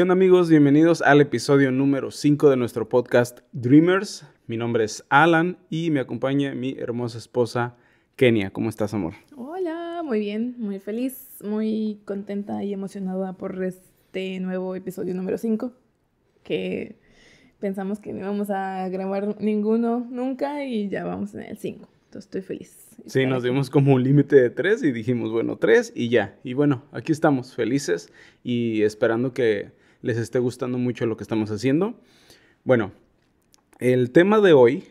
¿Qué onda, amigos? Bienvenidos al episodio número 5 de nuestro podcast Dreamers. Mi nombre es Alan y me acompaña mi hermosa esposa Kenia. ¿Cómo estás, amor? Hola, muy bien, muy feliz, muy contenta y emocionada por este nuevo episodio número 5, que pensamos que no íbamos a grabar ninguno nunca y ya vamos en el 5. Entonces estoy feliz. Sí, nos dimos como un límite de 3 y dijimos, bueno, 3 y ya. Y bueno, aquí estamos felices y esperando que les esté gustando mucho lo que estamos haciendo. Bueno, el tema de hoy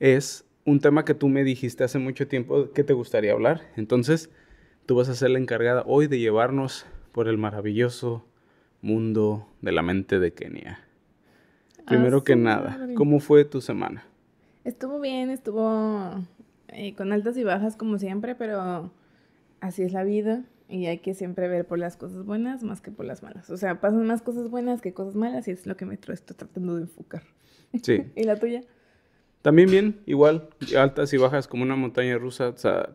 es un tema que tú me dijiste hace mucho tiempo que te gustaría hablar. Entonces, tú vas a ser la encargada hoy de llevarnos por el maravilloso mundo de la mente de Kenia. Primero que nada, ¿cómo fue tu semana? Estuvo bien, estuvo con altas y bajas como siempre, pero así es la vida y hay que siempre ver por las cosas buenas más que por las malas. O sea, pasan más cosas buenas que cosas malas y es lo que me estoy tratando de enfocar. Sí. ¿Y la tuya? También bien, igual, altas y bajas como una montaña rusa. O sea,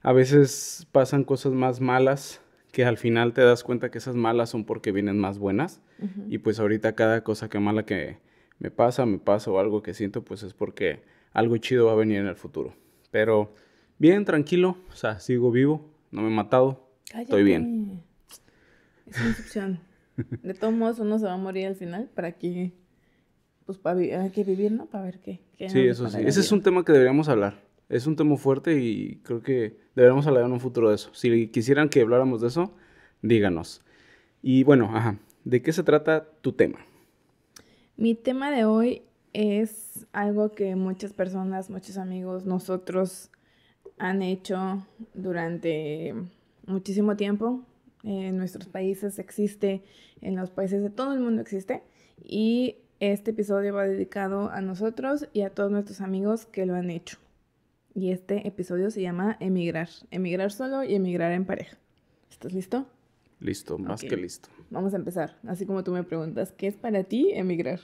a veces pasan cosas más malas que al final te das cuenta que esas malas son porque vienen más buenas. Uh-huh. Y pues ahorita cada cosa que mala que me pasa o algo que siento, pues es porque algo chido va a venir en el futuro. Pero bien, tranquilo, o sea, sigo vivo, no me he matado. Cállate. Estoy bien. Es una excepción. De todos modos, uno se va a morir al final para que, pues, hay que vivir, ¿no? Para ver qué sí, eso sí. Ese es un tema que deberíamos hablar. Es un tema fuerte y creo que deberíamos hablar en un futuro de eso. Si quisieran que habláramos de eso, díganos. Y bueno, ajá, ¿de qué se trata tu tema? Mi tema de hoy es algo que muchas personas, muchos amigos, nosotros han hecho durante muchísimo tiempo. En nuestros países existe, en los países de todo el mundo existe. Y este episodio va dedicado a nosotros y a todos nuestros amigos que lo han hecho. Y este episodio se llama Emigrar. Emigrar solo y emigrar en pareja. ¿Estás listo? Listo, más okay. Que listo. Vamos a empezar. Así como tú me preguntas, ¿qué es para ti emigrar?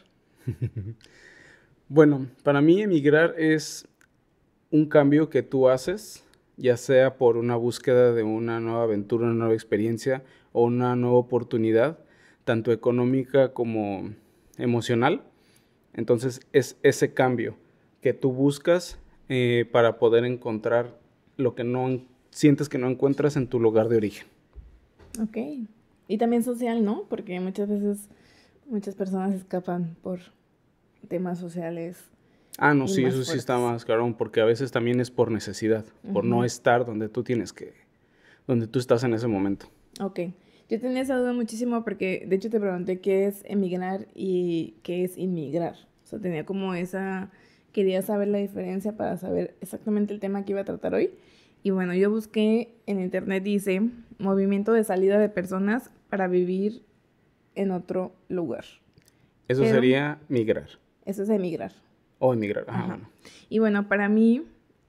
Bueno, para mí emigrar es un cambio que tú haces, ya sea por una búsqueda de una nueva aventura, una nueva experiencia o una nueva oportunidad, tanto económica como emocional. Entonces, es ese cambio que tú buscas para poder encontrar lo que no sientes que no encuentras en tu lugar de origen. Ok. Y también social, ¿no? Porque muchas veces, muchas personas escapan por temas sociales. Ah, no, sí, eso fuertes. Sí está más claro, porque a veces también es por necesidad, uh-huh. Por no estar donde tú donde tú estás en ese momento. Ok. Yo tenía esa duda muchísimo porque, de hecho, te pregunté qué es emigrar y qué es inmigrar. O sea, tenía como quería saber la diferencia para saber exactamente el tema que iba a tratar hoy. Y bueno, yo busqué en internet, dice, movimiento de salida de personas para vivir en otro lugar. Eso sería migrar. Eso es emigrar. O emigrar, ajá. Bueno. Y bueno, para mí,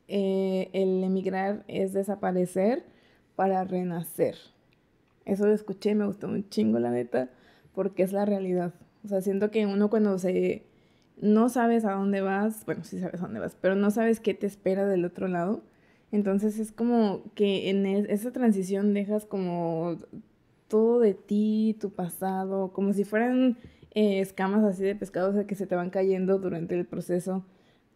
el emigrar es desaparecer para renacer. Eso lo escuché, me gustó un chingo, la neta, porque es la realidad. O sea, siento que uno cuando no sabes a dónde vas, bueno, sí sabes a dónde vas, pero no sabes qué te espera del otro lado. Entonces es como que en esa transición dejas como todo de ti, tu pasado, como si fueran escamas así de pescado, o sea, que se te van cayendo durante el proceso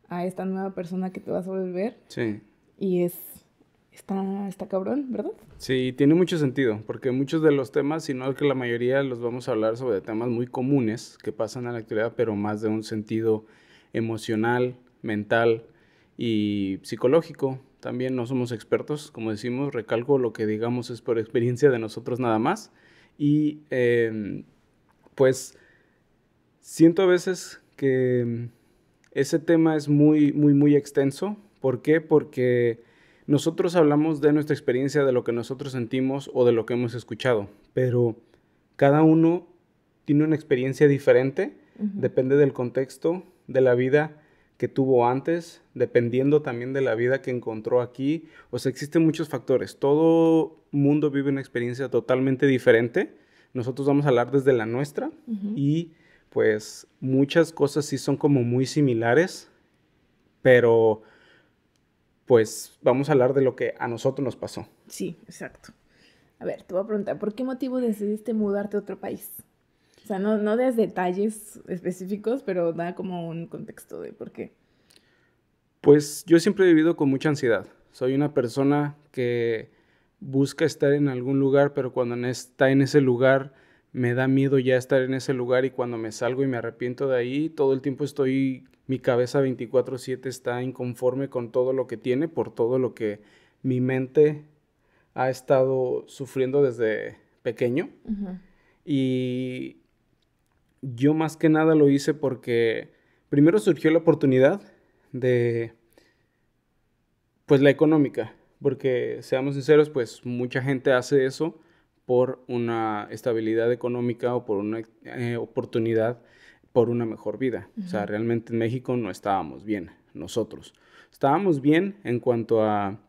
a esta nueva persona que te vas a volver. Sí. Y está cabrón, ¿verdad? Sí, tiene mucho sentido, porque muchos de los temas, si no es que la mayoría, los vamos a hablar sobre temas muy comunes que pasan en la actualidad, pero más de un sentido emocional, mental y psicológico. También no somos expertos, como decimos, recalco lo que digamos es por experiencia de nosotros nada más. Y pues siento a veces que ese tema es muy, muy, muy extenso. ¿Por qué? Porque nosotros hablamos de nuestra experiencia, de lo que nosotros sentimos o de lo que hemos escuchado. Pero cada uno tiene una experiencia diferente, uh-huh. Depende del contexto, de la vida que tuvo antes, dependiendo también de la vida que encontró aquí. O sea, existen muchos factores. Todo mundo vive una experiencia totalmente diferente. Nosotros vamos a hablar desde la nuestra. Uh-huh. Y pues muchas cosas sí son como muy similares, pero pues vamos a hablar de lo que a nosotros nos pasó. Sí, exacto. A ver, te voy a preguntar, ¿por qué motivo decidiste mudarte a otro país? O sea, no des detalles específicos, pero da como un contexto de por qué. Pues yo siempre he vivido con mucha ansiedad. Soy una persona que busca estar en algún lugar, pero cuando está en ese lugar me da miedo ya estar en ese lugar, y cuando me salgo y me arrepiento de ahí, todo el tiempo estoy, mi cabeza 24/7 está inconforme con todo lo que tiene, por todo lo que mi mente ha estado sufriendo desde pequeño. Uh-huh. Y yo más que nada lo hice porque primero surgió la oportunidad de, pues, la económica, porque seamos sinceros, pues mucha gente hace eso por una estabilidad económica o por una oportunidad, por una mejor vida. Uh-huh. O sea, realmente en México no estábamos bien nosotros. Estábamos bien en cuanto a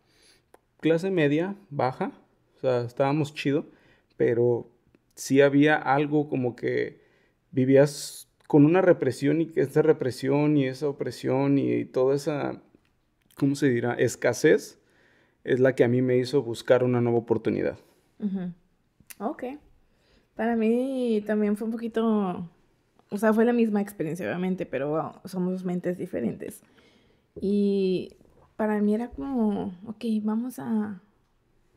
clase media, baja, o sea, estábamos chido, pero sí había algo como que vivías con una represión, y esa represión y esa opresión y toda esa, ¿cómo se dirá?, escasez, es la que a mí me hizo buscar una nueva oportunidad. Uh-huh. Ok. Para mí también fue un poquito, o sea, fue la misma experiencia, obviamente, pero wow, somos mentes diferentes. Y para mí era como, ok, vamos a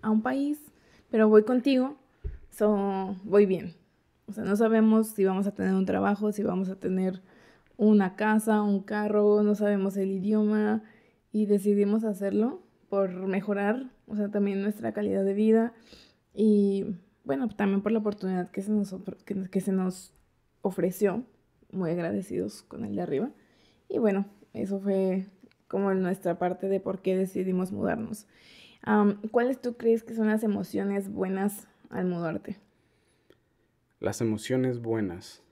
un país, pero voy contigo, so, voy bien. O sea, no sabemos si vamos a tener un trabajo, si vamos a tener una casa, un carro, no sabemos el idioma, y decidimos hacerlo por mejorar, o sea, también nuestra calidad de vida. Y bueno, también por la oportunidad que se nos ofreció, muy agradecidos con el de arriba. Y bueno, eso fue como nuestra parte de por qué decidimos mudarnos. ¿Cuáles tú crees que son las emociones buenas al mudarte? Las emociones buenas.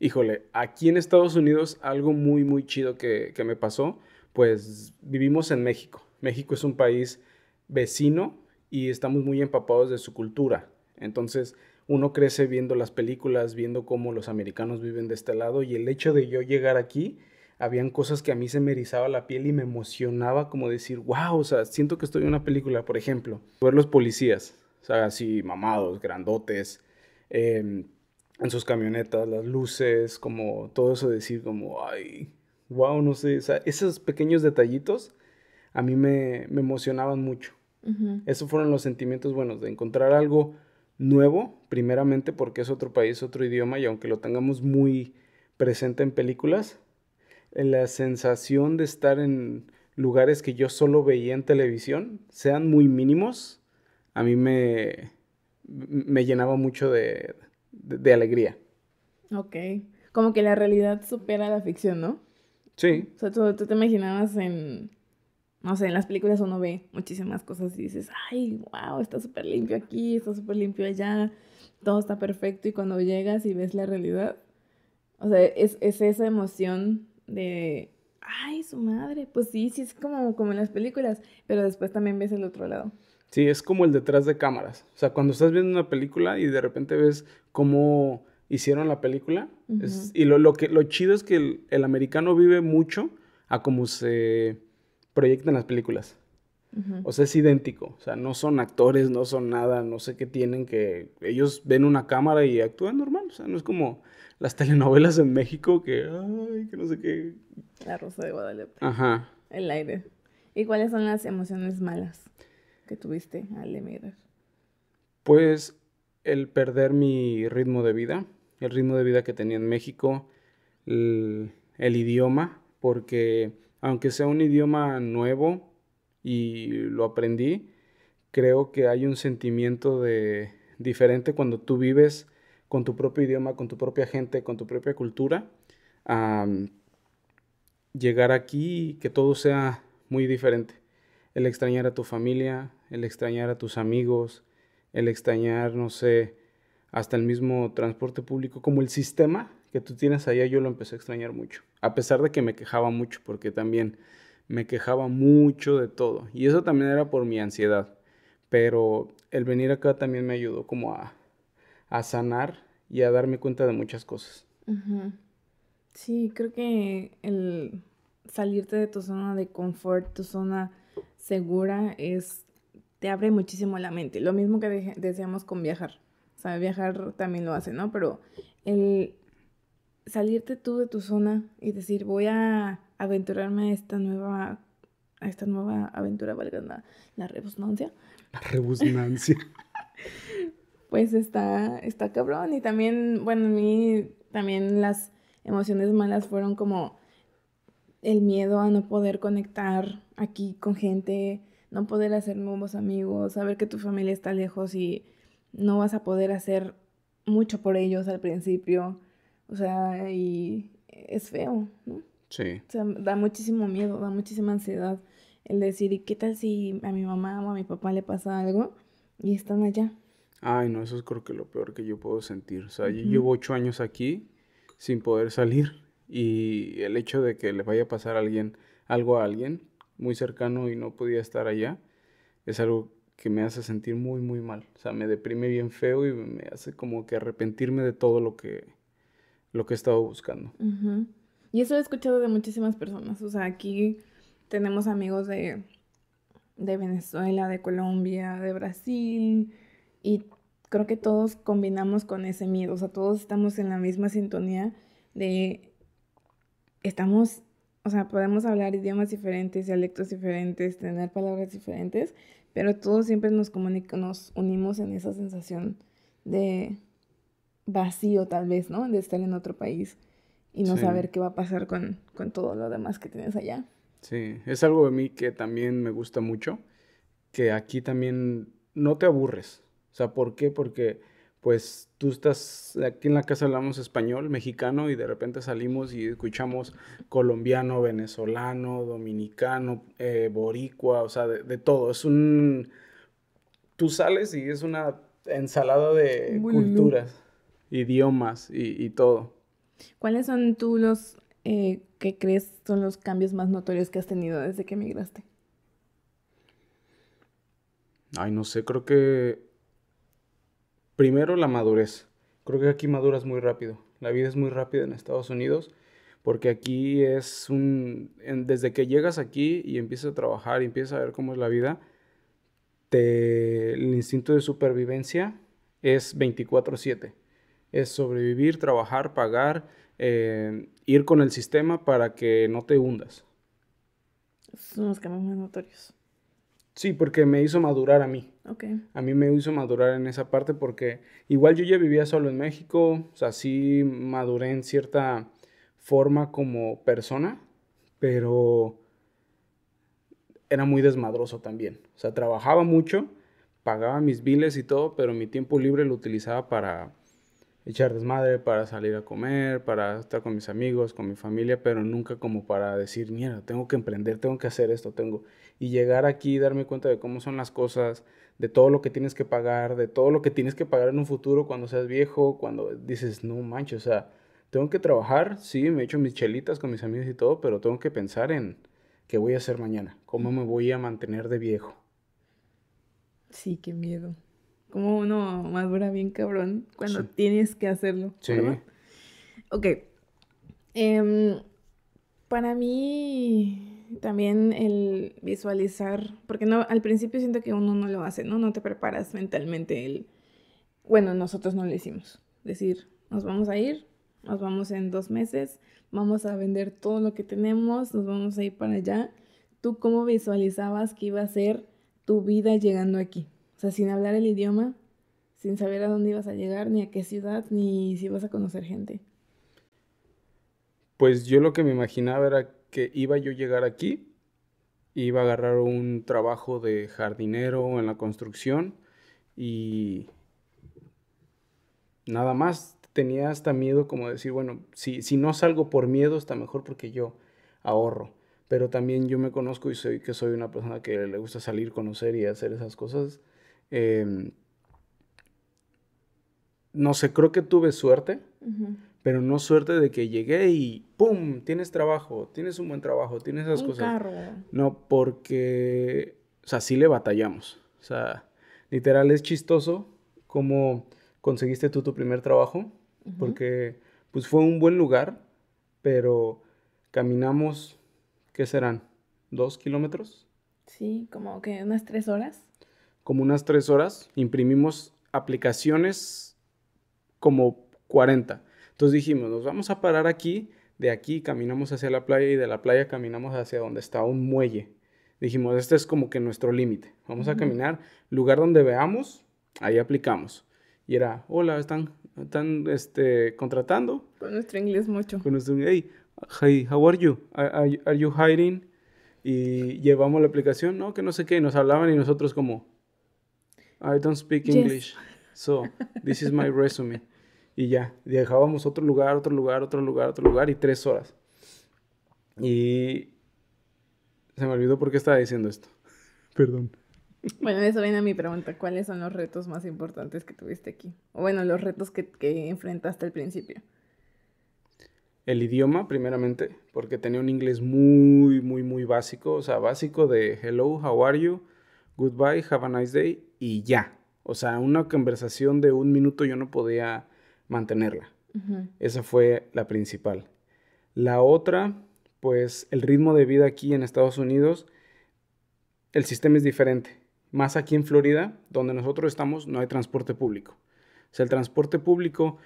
Híjole, aquí en Estados Unidos algo muy, muy chido que me pasó, pues vivimos en México. México es un país vecino y estamos muy empapados de su cultura. Entonces, uno crece viendo las películas, viendo cómo los americanos viven de este lado, y el hecho de yo llegar aquí, habían cosas que a mí se me erizaba la piel y me emocionaba, como decir, wow, o sea, siento que estoy en una película. Por ejemplo, ver los policías, o sea, así mamados, grandotes, en sus camionetas, las luces, como todo eso, decir como, ay, wow, no sé, o sea, esos pequeños detallitos a mí me emocionaban mucho. Uh-huh. Esos fueron los sentimientos buenos, de encontrar algo nuevo, primeramente porque es otro país, otro idioma, y aunque lo tengamos muy presente en películas, la sensación de estar en lugares que yo solo veía en televisión, sean muy mínimos, a mí me llenaba mucho de alegría. Ok, como que la realidad supera la ficción, ¿no? Sí. O sea, tú te imaginabas en, no sé, en las películas uno ve muchísimas cosas y dices, ay, wow, está súper limpio aquí, está súper limpio allá, todo está perfecto, y cuando llegas y ves la realidad, o sea, es esa emoción de, ay, su madre, pues sí, es como en las películas, pero después también ves el otro lado. Sí, es como el detrás de cámaras. O sea, cuando estás viendo una película y de repente ves cómo hicieron la película. Uh-huh. Y lo chido es que el americano vive mucho a cómo se proyectan las películas. Uh-huh. O sea, es idéntico. O sea, no son actores, no son nada, no sé qué tienen, que ellos ven una cámara y actúan normal. O sea, no es como las telenovelas en México que, ay, que no sé qué. La Rosa de Guadalupe. Ajá. El aire. ¿Y cuáles son las emociones malas que tuviste al emigrar? Pues el perder mi ritmo de vida, el ritmo de vida que tenía en México, el idioma, porque aunque sea un idioma nuevo y lo aprendí, creo que hay un sentimiento de diferente cuando tú vives con tu propio idioma, con tu propia gente, con tu propia cultura, a llegar aquí y que todo sea muy diferente. El extrañar a tu familia, el extrañar a tus amigos, el extrañar, no sé, hasta el mismo transporte público, como el sistema que tú tienes allá, yo lo empecé a extrañar mucho. A pesar de que me quejaba mucho, porque también me quejaba mucho de todo. Y eso también era por mi ansiedad. Pero el venir acá también me ayudó como a sanar y a darme cuenta de muchas cosas. Uh-huh. Sí, creo que el salirte de tu zona de confort, tu zona segura, es te abre muchísimo la mente. Lo mismo que deseamos con viajar. O sea, viajar también lo hace, ¿no? Pero el salirte tú de tu zona y decir, voy a aventurarme a esta nueva aventura, valga la rebusnancia. La rebusnancia. Pues está cabrón. Y también, bueno, a mí también las emociones malas fueron como el miedo a no poder conectar aquí con gente, no poder hacer nuevos amigos, saber que tu familia está lejos y no vas a poder hacer mucho por ellos al principio. O sea, y es feo, ¿no? Sí. O sea, da muchísimo miedo, da muchísima ansiedad el decir, ¿y qué tal si a mi mamá o a mi papá le pasa algo y están allá? Ay, no, eso es creo que lo peor que yo puedo sentir. O sea, yo llevo 8 años aquí sin poder salir y el hecho de que le vaya a pasar algo a alguien muy cercano y no podía estar allá es algo que me hace sentir muy, muy mal. O sea, me deprime bien feo y me hace como que arrepentirme de todo lo que he estado buscando. Uh-huh. Y eso lo he escuchado de muchísimas personas. O sea, aquí tenemos amigos de Venezuela, de Colombia, de Brasil. Y creo que todos combinamos con ese miedo. O sea, todos estamos en la misma sintonía de... Estamos... O sea, podemos hablar idiomas diferentes, dialectos diferentes, tener palabras diferentes. Pero todos siempre nos unimos en esa sensación de vacío, tal vez, ¿no? De estar en otro país. Y no saber qué va a pasar con todo lo demás que tienes allá. Sí, es algo de mí que también me gusta mucho, que aquí también no te aburres. O sea, ¿por qué? Porque pues tú estás, aquí en la casa hablamos español, mexicano, y de repente salimos y escuchamos colombiano, venezolano, dominicano, boricua, o sea, de todo. Tú sales y es una ensalada de culturas, idiomas y todo. ¿Cuáles son tú los que crees son los cambios más notorios que has tenido desde que emigraste? Ay, no sé, creo que primero la madurez. Creo que aquí maduras muy rápido. La vida es muy rápida en Estados Unidos porque aquí es desde que llegas aquí y empiezas a trabajar y empiezas a ver cómo es la vida, el instinto de supervivencia es 24/7. Es sobrevivir, trabajar, pagar, ir con el sistema para que no te hundas. Son los cambios más notorios. Sí, porque me hizo madurar a mí. Okay. A mí me hizo madurar en esa parte porque igual yo ya vivía solo en México, o sea, sí maduré en cierta forma como persona, pero era muy desmadroso también. O sea, trabajaba mucho, pagaba mis biles y todo, pero mi tiempo libre lo utilizaba para echar desmadre, para salir a comer, para estar con mis amigos, con mi familia, pero nunca como para decir, mierda, tengo que emprender, tengo que hacer esto, Y llegar aquí y darme cuenta de cómo son las cosas, de todo lo que tienes que pagar, de todo lo que tienes que pagar en un futuro cuando seas viejo, cuando dices, no manches, o sea, tengo que trabajar, sí, me echo mis chelitas con mis amigos y todo, pero tengo que pensar en qué voy a hacer mañana, cómo me voy a mantener de viejo. Sí, qué miedo. Como uno madura bien cabrón cuando tienes que hacerlo. Sí. ¿Verdad? Ok. Para mí también el visualizar, porque no, al principio siento que uno no lo hace, ¿no? No te preparas mentalmente. Bueno, nosotros no lo hicimos. Decir, nos vamos a ir, nos vamos en 2 meses, vamos a vender todo lo que tenemos, nos vamos a ir para allá. ¿Tú cómo visualizabas que iba a ser tu vida llegando aquí? O sea, sin hablar el idioma, sin saber a dónde ibas a llegar, ni a qué ciudad, ni si ibas a conocer gente. Pues yo lo que me imaginaba era que iba yo a llegar aquí, iba a agarrar un trabajo de jardinero en la construcción y nada más. Tenía hasta miedo como decir, bueno, si no salgo por miedo está mejor porque yo ahorro. Pero también yo me conozco y soy una persona que le gusta salir, conocer y hacer esas cosas. No sé, creo que tuve suerte, pero no suerte de que llegué y ¡pum! Tienes trabajo, tienes un buen trabajo, tienes esas cosas. Carro. No, porque, o sea, sí le batallamos. O sea, literal es chistoso cómo conseguiste tú tu primer trabajo, porque pues fue un buen lugar, pero caminamos, ¿qué serán? ¿2 kilómetros? Sí, como que unas 3 horas. como unas 3 horas, imprimimos aplicaciones como 40. Entonces dijimos, nos vamos a parar aquí, de aquí caminamos hacia la playa y de la playa caminamos hacia donde está un muelle. Dijimos, este es como que nuestro límite. Vamos a caminar, lugar donde veamos, ahí aplicamos. Y era, hola, están contratando. Con nuestro inglés mucho. Con nuestro inglés, hey, how are you? Are you hiring? Y llevamos la aplicación, no, que no sé qué, y nos hablaban y nosotros como, I don't speak English, yes. So this is my resume. Y ya, viajábamos a otro lugar, y 3 horas. Y se me olvidó por qué estaba diciendo esto. Perdón. Bueno, eso viene a mi pregunta. ¿Cuáles son los retos más importantes que tuviste aquí? O bueno, los retos que enfrentaste al principio. El idioma, primeramente, porque tenía un inglés muy, muy, muy básico. O sea, básico de hello, how are you, goodbye, have a nice day y ya. O sea, una conversación de 1 minuto yo no podía mantenerla. Uh-huh. Esa fue la principal. La otra, pues el ritmo de vida aquí en Estados Unidos, el sistema es diferente. Más aquí en Florida, donde nosotros estamos, no hay transporte público. O sea, el transporte público,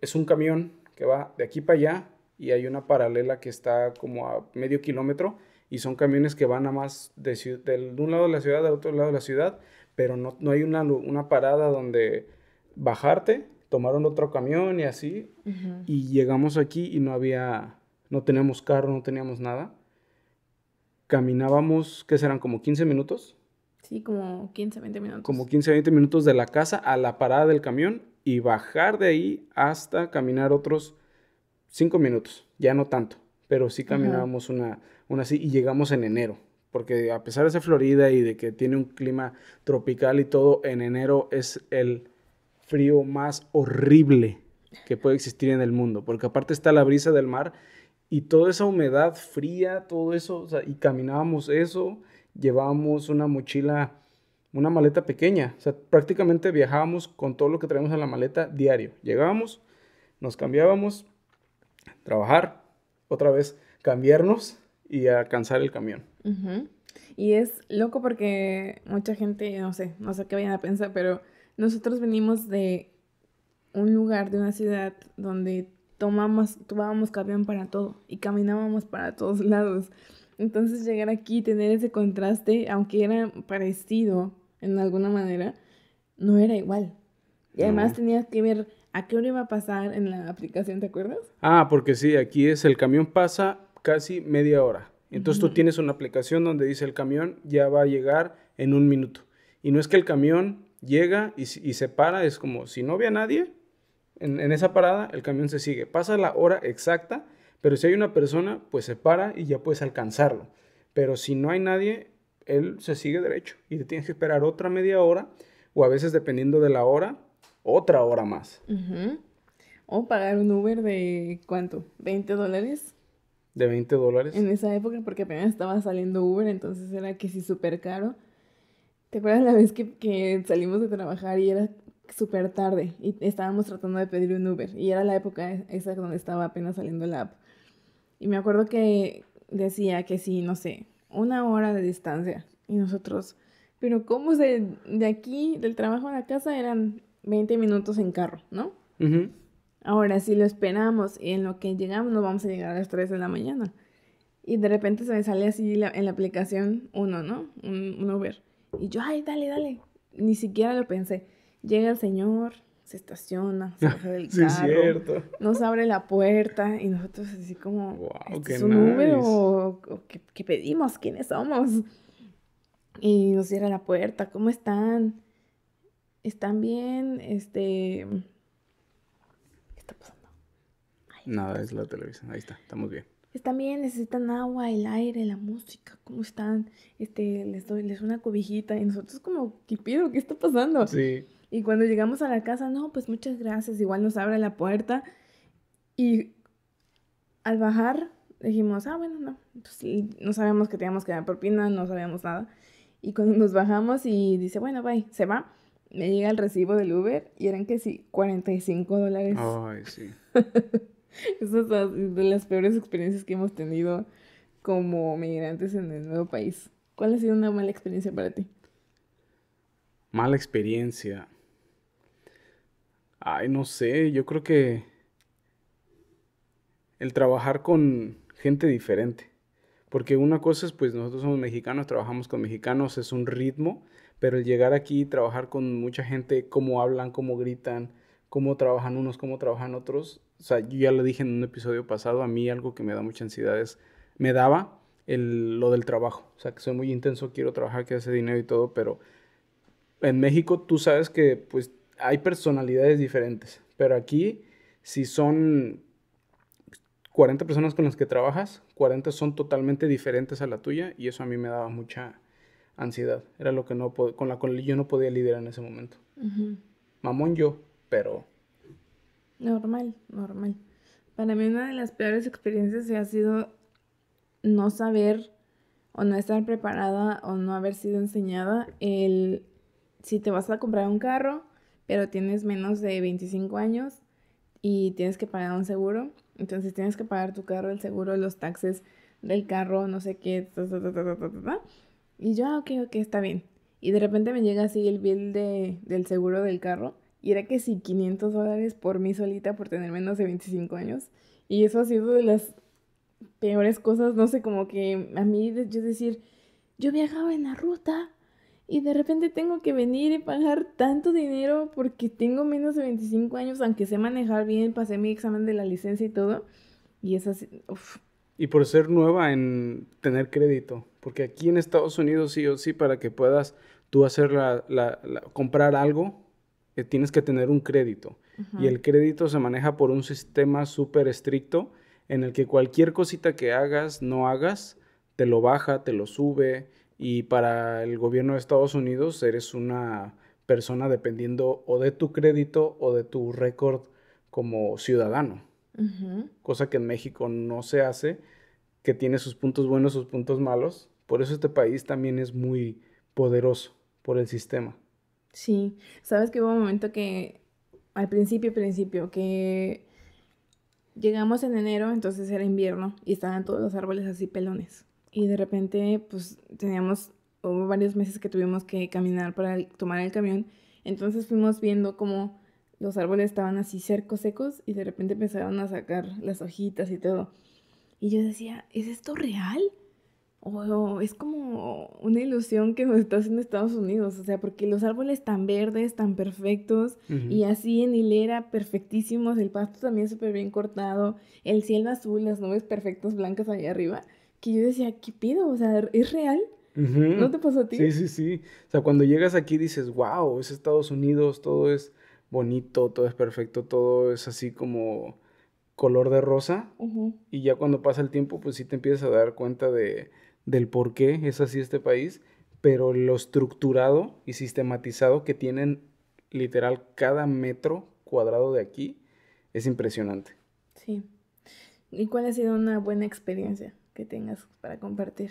es un camión que va de aquí para allá y hay una paralela que está como a medio kilómetro y son camiones que van a más de un lado de la ciudad al otro lado de la ciudad, pero no hay una parada donde bajarte, tomaron otro camión y así. Uh-huh. Y llegamos aquí y no teníamos carro, no teníamos nada. Caminábamos, ¿qué serán? ¿Como 15 minutos? Sí, como 15, 20 minutos. Como 15, 20 minutos de la casa a la parada del camión y bajar de ahí hasta caminar otros 5 minutos. Ya no tanto, pero sí caminábamos una así y llegamos en enero. Porque a pesar de ser Florida y de que tiene un clima tropical y todo, en enero es el frío más horrible que puede existir en el mundo. Porque aparte está la brisa del mar y toda esa humedad fría, todo eso, o sea, y caminábamos eso, llevábamos una mochila, una maleta pequeña. O sea, prácticamente viajábamos con todo lo que traíamos en la maleta diario. Llegábamos, nos cambiábamos, trabajar, otra vez cambiarnos y alcanzar el camión. Uh-huh. Y es loco porque mucha gente, no sé qué vayan a pensar, pero nosotros venimos de un lugar, de una ciudad donde tomábamos camión para todo y caminábamos para todos lados. Entonces llegar aquí y tener ese contraste, aunque era parecido en alguna manera, no era igual. Y además tenías que ver a qué hora iba a pasar en la aplicación, ¿te acuerdas? Ah, porque sí, aquí es el camión pasa casi media hora. Entonces tú tienes una aplicación donde dice el camión ya va a llegar en 1 minuto. Y no es que el camión llega y se para, es como si no había nadie en esa parada, el camión se sigue, pasa la hora exacta, pero si hay una persona, pues se para y ya puedes alcanzarlo, pero si no hay nadie, él se sigue derecho y te tienes que esperar otra media hora o a veces dependiendo de la hora, otra hora más. Uh-huh. O pagar un Uber de ¿cuánto? $20. De $20. En esa época, porque apenas estaba saliendo Uber, entonces era que sí súper caro. ¿Te acuerdas la vez que salimos de trabajar y era súper tarde y estábamos tratando de pedir un Uber? Y era la época esa donde estaba apenas saliendo la app. Y me acuerdo que decía que sí, 1 hora de distancia. Y nosotros, pero ¿cómo de aquí, del trabajo a la casa, eran 20 minutos en carro, ¿no? Uh-huh. Ahora, si lo esperamos y en lo que llegamos, nos vamos a llegar a las 3 de la mañana. Y de repente se me sale así en la aplicación uno, ¿no? Un Uber. Y yo, ay, dale. Ni siquiera lo pensé. Llega el señor, se estaciona, se baja del carro. Sí, cierto. Nos abre la puerta y nosotros así como, wow, ¿es un Uber o qué pedimos? ¿Quiénes somos? Y nos cierra la puerta. ¿Cómo están? ¿Están bien? ¿Qué está pasando? Ay, nada, es la televisión. Ahí está, estamos bien. Están bien, necesitan agua, el aire, la música, ¿cómo están? Les doy una cobijita. Y nosotros como, ¿qué pido? ¿Qué está pasando? Sí. Y cuando llegamos a la casa, no, pues muchas gracias. Igual nos abre la puerta. Y al bajar dijimos, bueno, no. Pues, no sabíamos que teníamos que dar propina, no sabíamos nada. Y cuando nos bajamos y dice, bueno, bye, se va. Me llega el recibo del Uber y eran que sí, $45. Ay, sí. Esa es de las peores experiencias que hemos tenido como migrantes en el nuevo país. ¿Cuál ha sido una mala experiencia para ti? Mala experiencia. Ay, no sé, yo creo que el trabajar con gente diferente. Porque una cosa es, pues nosotros somos mexicanos, trabajamos con mexicanos, es un ritmo, pero el llegar aquí y trabajar con mucha gente, cómo hablan, cómo gritan, cómo trabajan unos, cómo trabajan otros. O sea, yo ya lo dije en un episodio pasado, a mí algo que me da mucha ansiedad es, me daba lo del trabajo. O sea, que soy muy intenso, quiero trabajar, quiero hacer dinero y todo, pero en México tú sabes que pues hay personalidades diferentes, pero aquí si son 40 personas con las que trabajas, 40 son totalmente diferentes a la tuya, y eso a mí me daba mucha ansiedad. Era lo que no con la cual yo no podía lidiar en ese momento. Uh-huh. Mamón yo, pero... Normal, normal. Para mí una de las peores experiencias ha sido no saber o no estar preparada o no haber sido enseñada si te vas a comprar un carro, pero tienes menos de 25 años y tienes que pagar un seguro. Entonces tienes que pagar tu carro, el seguro, los taxes del carro, no sé qué, y yo, ok, está bien. Y de repente me llega así el bill del seguro del carro, y era que sí, $500 por mí solita por tener menos de 25 años. Y eso ha sido de las peores cosas, no sé, como que a mí, yo decir, yo viajaba en la ruta y de repente tengo que venir y pagar tanto dinero porque tengo menos de 25 años, aunque sé manejar bien, pasé mi examen de la licencia y todo. Y es así, uff. Y por ser nueva en tener crédito, porque aquí en Estados Unidos sí o sí, para que puedas tú hacer comprar algo, tienes que tener un crédito. Uh-huh. Y el crédito se maneja por un sistema súper estricto en el que cualquier cosita que hagas, no hagas, te lo baja, te lo sube. Y para el gobierno de Estados Unidos eres una persona dependiendo o de tu crédito o de tu récord como ciudadano. Uh-huh. Cosa que en México no se hace, que tiene sus puntos buenos, sus puntos malos. Por eso este país también es muy poderoso por el sistema. Sí, sabes que hubo un momento que al principio, que llegamos en enero, entonces era invierno y estaban todos los árboles así pelones. Y de repente, pues, hubo varios meses que tuvimos que caminar para tomar el camión. Entonces fuimos viendo cómo los árboles estaban así secos y de repente empezaron a sacar las hojitas y todo. Y yo decía, ¿es esto real? O es como una ilusión que nos está haciendo Estados Unidos. O sea, porque los árboles tan verdes, tan perfectos, uh-huh, y así en hilera, perfectísimos. El pasto también súper bien cortado. El cielo azul, las nubes perfectas blancas allá arriba. Que yo decía, ¿qué pido? O sea, ¿es real? Uh-huh. ¿No te pasó a ti? Sí. O sea, cuando llegas aquí dices, wow, es Estados Unidos, todo es bonito, todo es perfecto, todo es así como color de rosa. Uh-huh. Y ya cuando pasa el tiempo, pues sí te empiezas a dar cuenta del por qué es así este país, pero lo estructurado y sistematizado que tienen literal cada metro cuadrado de aquí es impresionante. Sí. ¿Y cuál ha sido una buena experiencia que tengas para compartir?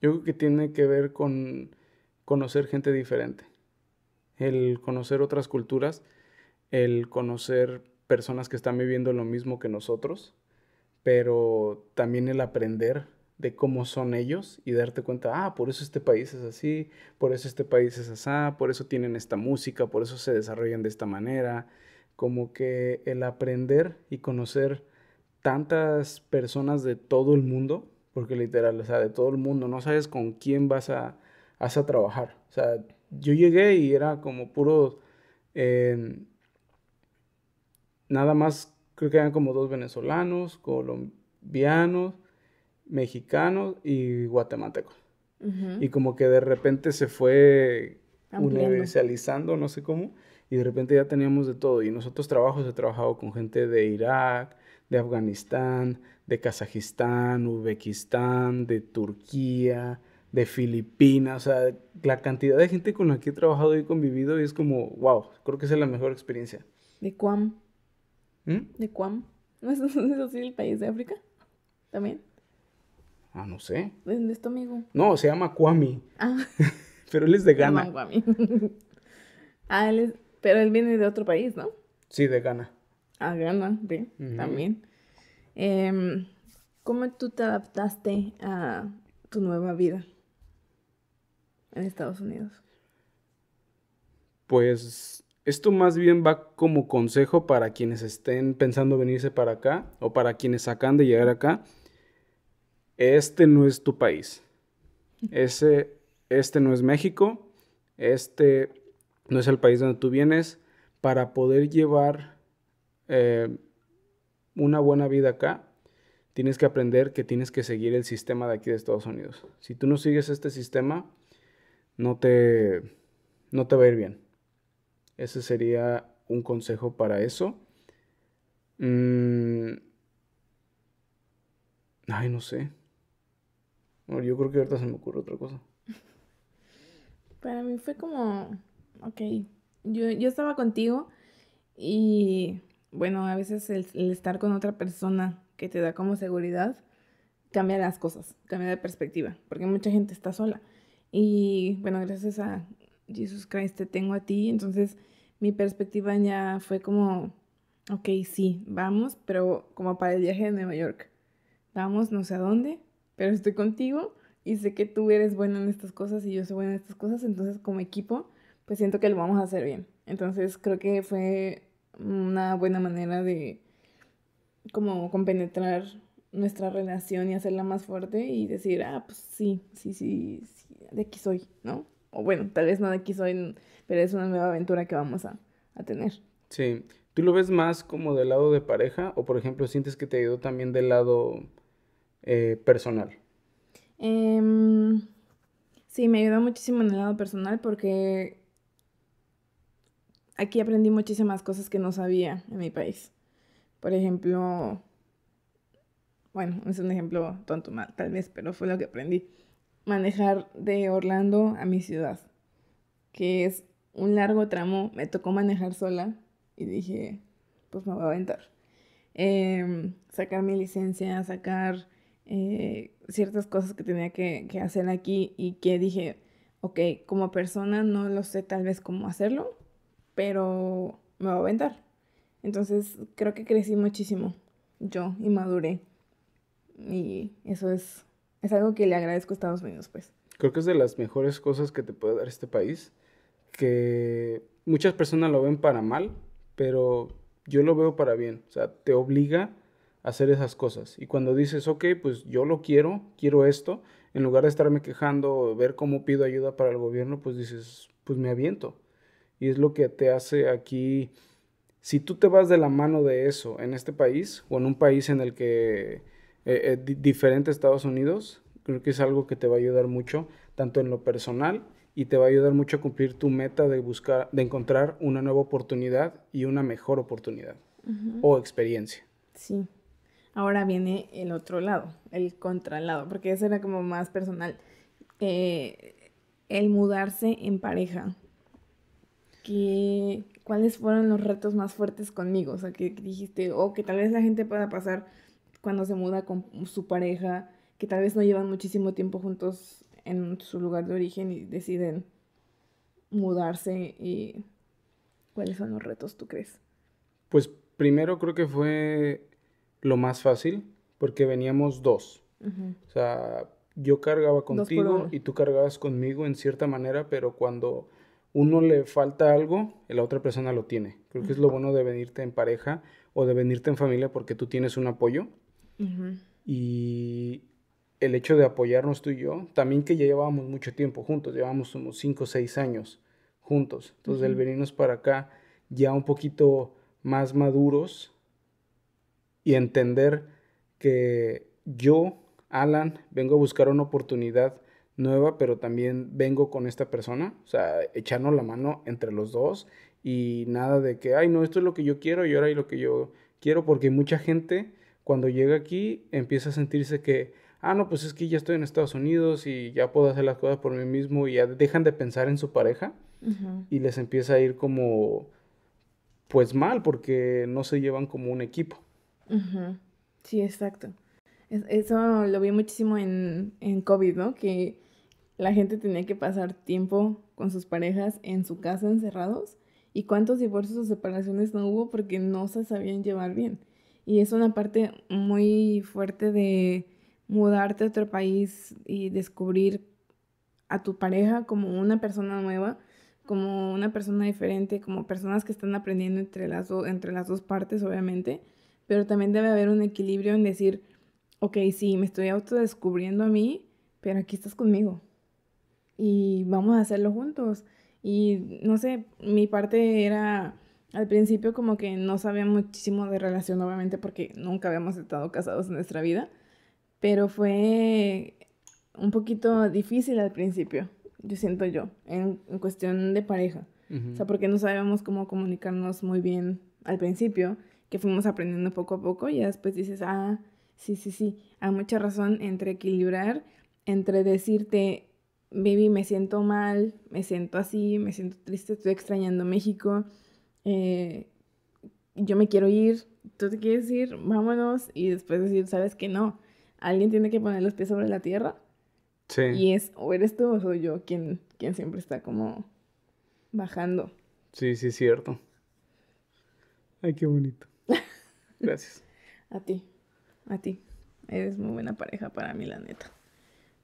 Yo creo que tiene que ver con conocer gente diferente, el conocer otras culturas, el conocer personas que están viviendo lo mismo que nosotros, pero también el aprender de cómo son ellos y darte cuenta, por eso este país es así, por eso este país es asá, por eso tienen esta música, por eso se desarrollan de esta manera. Como que el aprender y conocer tantas personas de todo el mundo, porque literal, o sea, de todo el mundo, no sabes con quién vas a trabajar. O sea, yo llegué y era como puro, nada más, creo que eran como 2 venezolanos, colombianos, mexicanos y guatemaltecos. Uh-huh. Y como que de repente se fue universalizando, no sé cómo, y de repente ya teníamos de todo. Y nosotros he trabajado con gente de Irak, de Afganistán, de Kazajistán, Uzbekistán, de Turquía, de Filipinas. O sea, la cantidad de gente con la que he trabajado y convivido es como, wow, creo que esa es la mejor experiencia. ¿De Guam? ¿De Guam? ¿No es así el país de África? ¿También? Ah, no sé. ¿De dónde es tu amigo? No, se llama Kwame. Ah. Pero él es de Ghana. Pero él viene de otro país, ¿no? Sí, de Ghana. A Ghana, bien, uh-huh, también. ¿Cómo tú te adaptaste a tu nueva vida? en Estados Unidos? Pues esto más bien va como consejo para quienes estén pensando venirse para acá o para quienes acaban de llegar acá. Este no es tu país. Este no es México. Este no es el país donde tú vienes. Para poder llevar una buena vida acá, tienes que aprender que tienes que seguir el sistema de aquí de Estados Unidos. Si tú no sigues este sistema, no te va a ir bien. Ese sería un consejo para eso. Ay, no sé. Bueno, yo creo que ahorita se me ocurre otra cosa. Para mí fue como... Ok, yo estaba contigo y... Bueno, a veces el estar con otra persona que te da como seguridad cambia las cosas, cambia de perspectiva, porque mucha gente está sola. Y bueno, gracias a Jesus Christ te tengo a ti, entonces mi perspectiva ya fue como, ok, sí, vamos, pero como para el viaje de Nueva York. Vamos, no sé a dónde, pero estoy contigo y sé que tú eres buena en estas cosas y yo soy buena en estas cosas, entonces como equipo, pues siento que lo vamos a hacer bien. Entonces creo que fue una buena manera de como compenetrar nuestra relación y hacerla más fuerte y decir, ah, pues sí, de aquí soy, ¿no? O bueno, tal vez no de aquí soy, pero es una nueva aventura que vamos a tener. Sí. ¿Tú lo ves más como del lado de pareja o, por ejemplo, sientes que te ayudó también del lado personal? Sí, me ayudó muchísimo en el lado personal porque... Aquí aprendí muchísimas cosas que no sabía en mi país. Por ejemplo, bueno, es un ejemplo tonto mal, tal vez, pero fue lo que aprendí. Manejar de Orlando a mi ciudad, que es un largo tramo. Me tocó manejar sola y dije, pues me voy a aventar. Sacar mi licencia, sacar ciertas cosas que tenía que hacer aquí y que dije, ok, como persona no lo sé tal vez cómo hacerlo, pero me va a aventar. Entonces creo que crecí muchísimo yo y maduré. Y eso es algo que le agradezco a Estados Unidos, pues. Creo que es de las mejores cosas que te puede dar este país, que muchas personas lo ven para mal, pero yo lo veo para bien. O sea, te obliga a hacer esas cosas. Y cuando dices, ok, pues yo lo quiero esto, en lugar de estarme quejando o ver cómo pido ayuda para el gobierno, pues dices, pues me aviento. Y es lo que te hace aquí, si tú te vas de la mano de eso en este país, o en un país en el que, diferente a Estados Unidos, creo que es algo que te va a ayudar mucho, tanto en lo personal, y te va a ayudar mucho a cumplir tu meta de encontrar una nueva oportunidad y una mejor oportunidad, o experiencia. Sí, ahora viene el otro lado, el contralado, porque eso era como más personal, el mudarse en pareja. ¿Cuáles fueron los retos más fuertes conmigo? O sea, que dijiste, o que tal vez la gente pueda pasar cuando se muda con su pareja, que tal vez no llevan muchísimo tiempo juntos en su lugar de origen y deciden mudarse. Y ¿cuáles son los retos, tú crees? Pues primero creo que fue lo más fácil, porque veníamos dos. O sea, yo cargaba contigo y tú cargabas conmigo en cierta manera, pero cuando... uno le falta algo, la otra persona lo tiene. Creo que es lo bueno de venirte en pareja o de venirte en familia, porque tú tienes un apoyo. Y el hecho de apoyarnos tú y yo, también que ya llevábamos mucho tiempo juntos, llevábamos unos 5 o 6 años juntos. Entonces el venirnos para acá ya un poquito más maduros y entender que yo, Alan, vengo a buscar una oportunidad nueva, pero también vengo con esta persona, o sea, echarnos la mano entre los dos y nada de que, ay, no, esto es lo que yo quiero y ahora es lo que yo quiero, porque mucha gente cuando llega aquí empieza a sentirse que, ah, no, pues es que ya estoy en Estados Unidos y ya puedo hacer las cosas por mí mismo y ya dejan de pensar en su pareja y les empieza a ir como, pues mal, porque no se llevan como un equipo. Sí, exacto. Eso lo vi muchísimo en COVID, ¿no? Que la gente tenía que pasar tiempo con sus parejas en su casa encerrados. ¿Y cuántos divorcios o separaciones no hubo? Porque no se sabían llevar bien. Y es una parte muy fuerte de mudarte a otro país y descubrir a tu pareja como una persona nueva, como una persona diferente, como personas que están aprendiendo entre las dos partes, obviamente, pero también debe haber un equilibrio en decir, ok, sí, me estoy autodescubriendo a mí, pero aquí estás conmigo y vamos a hacerlo juntos. Y no sé, mi parte era al principio como que no sabía muchísimo de relación, obviamente, porque nunca habíamos estado casados en nuestra vida, pero fue un poquito difícil al principio, yo siento yo, en cuestión de pareja. Uh-huh. O sea, porque no sabíamos cómo comunicarnos muy bien al principio, que fuimos aprendiendo poco a poco, y después dices, ah, sí, hay mucha razón entre equilibrar, entre decirte, baby, me siento mal, me siento así, me siento triste, estoy extrañando México, yo me quiero ir, tú te quieres ir, vámonos, y después decir, ¿sabes qué? No, alguien tiene que poner los pies sobre la tierra. Sí. Y es, o eres tú o soy yo quien siempre está como bajando. Sí, sí, es cierto. Ay, qué bonito. Gracias. A ti. Eres muy buena pareja para mí, la neta.